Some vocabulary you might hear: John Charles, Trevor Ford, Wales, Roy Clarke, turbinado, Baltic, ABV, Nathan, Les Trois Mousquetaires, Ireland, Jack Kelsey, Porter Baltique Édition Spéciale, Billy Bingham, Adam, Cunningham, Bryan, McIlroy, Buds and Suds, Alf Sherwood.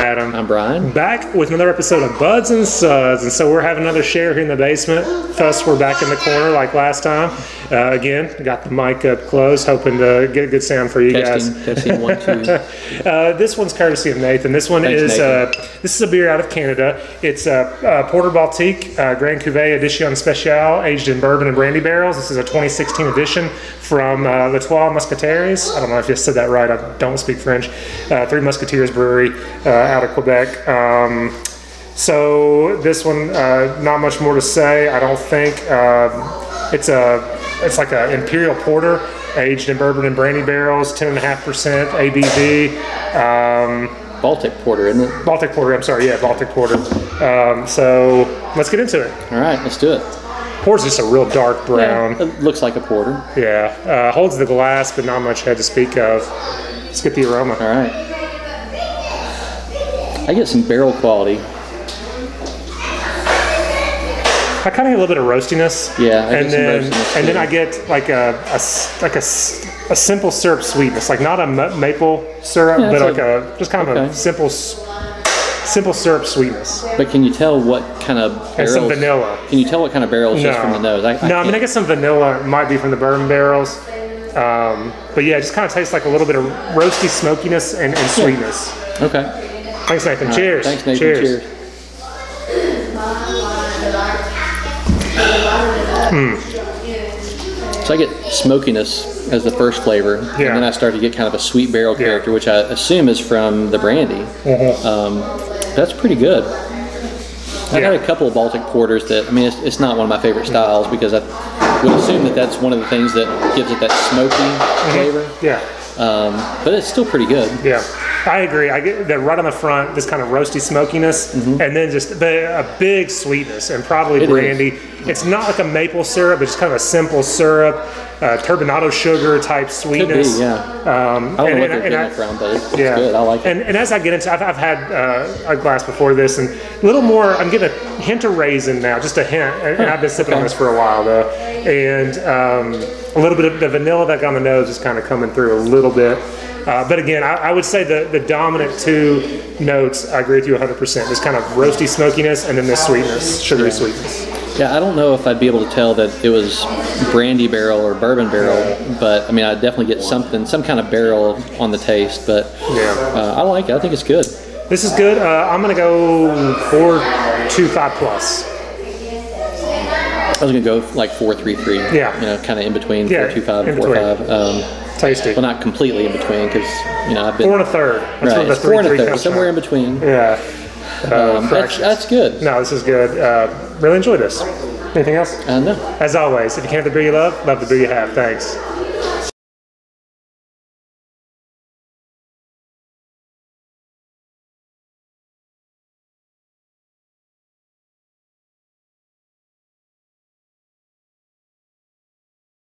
Adam. I'm Brian. Back with another episode of Buds and Suds. And so we're having another share here in the basement. Thus, we're back in the corner like last time. Again, got the mic up close, hoping to get a good sound for you guys. Testing, one, two. This one's courtesy of Nathan. This one is a beer out of Canada. It's a Porter Baltique Grand Cuvée Edition Speciale, aged in bourbon and brandy barrels. This is a 2016 edition from Les Trois Mousquetaires. I don't know if you said that right. I don't speak French. Three Musketeers Brewery out of Quebec. So this one, not much more to say, I don't think. It's like an imperial porter, aged in bourbon and brandy barrels, 10.5% ABV. Baltic porter, isn't it? Baltic porter. I'm sorry. Yeah, Baltic porter. So let's get into it. All right, let's do it. Pours just a real dark brown. Yeah, it looks like a porter. Yeah, holds the glass, but not much head to speak of. Let's get the aroma. All right. I get some barrel quality. I kind of get a little bit of roastiness. Yeah, and then I get like a simple syrup sweetness, like not a maple syrup, yeah, but like a just kind of a simple syrup sweetness. But can you tell what kind of barrels? And some vanilla. Can you tell what kind of barrels just from the nose? I mean, I guess some vanilla might be from the bourbon barrels. But yeah, it just kind of tastes like a little bit of roasty smokiness and sweetness. Yeah. Okay. Thanks, Nathan. Right. Cheers. Thanks, Nathan. Cheers. Cheers. So I get smokiness as the first flavor, and then I start to get kind of a sweet barrel character, which I assume is from the brandy. That's pretty good. I've had a couple of Baltic porters that, I mean, it's not one of my favorite styles, because I would assume that that's one of the things that gives it that smoky flavor. Yeah. But it's still pretty good. Yeah, I agree. I get that right on the front, this kind of roasty smokiness, and then just a big sweetness, and probably brandy. It's not like a maple syrup, it's just kind of a simple syrup, turbinado sugar type sweetness. Could be, yeah. I don't know what they're getting from, but it's good. I like it. And as I get into, I've had a glass before this, and a little more. I'm getting a hint of raisin now, just a hint. And I've been sipping on this for a while though, and a little bit of the vanilla that got on the nose is kind of coming through a little bit. But again, I would say the dominant two notes, I agree with you 100%. This kind of roasty smokiness, and then this sweetness, sugary sweetness. Yeah, I don't know if I'd be able to tell that it was brandy barrel or bourbon barrel, but I mean, I definitely get something, some kind of barrel on the taste, but I like it. I think it's good. This is good. I'm going to go 4.25 plus. I was going to go like 4.33. Yeah. You know, kind of in between 4.25 and 4.5. Tasty. Well, not completely in between, because, you know, I've been... 4 1/3. That's right, it's 4 1/3, somewhere in between. Yeah. That's good. No, this is good. Really enjoy this. Anything else? No. As always, if you can't have the beer you love, love the beer you have. Thanks.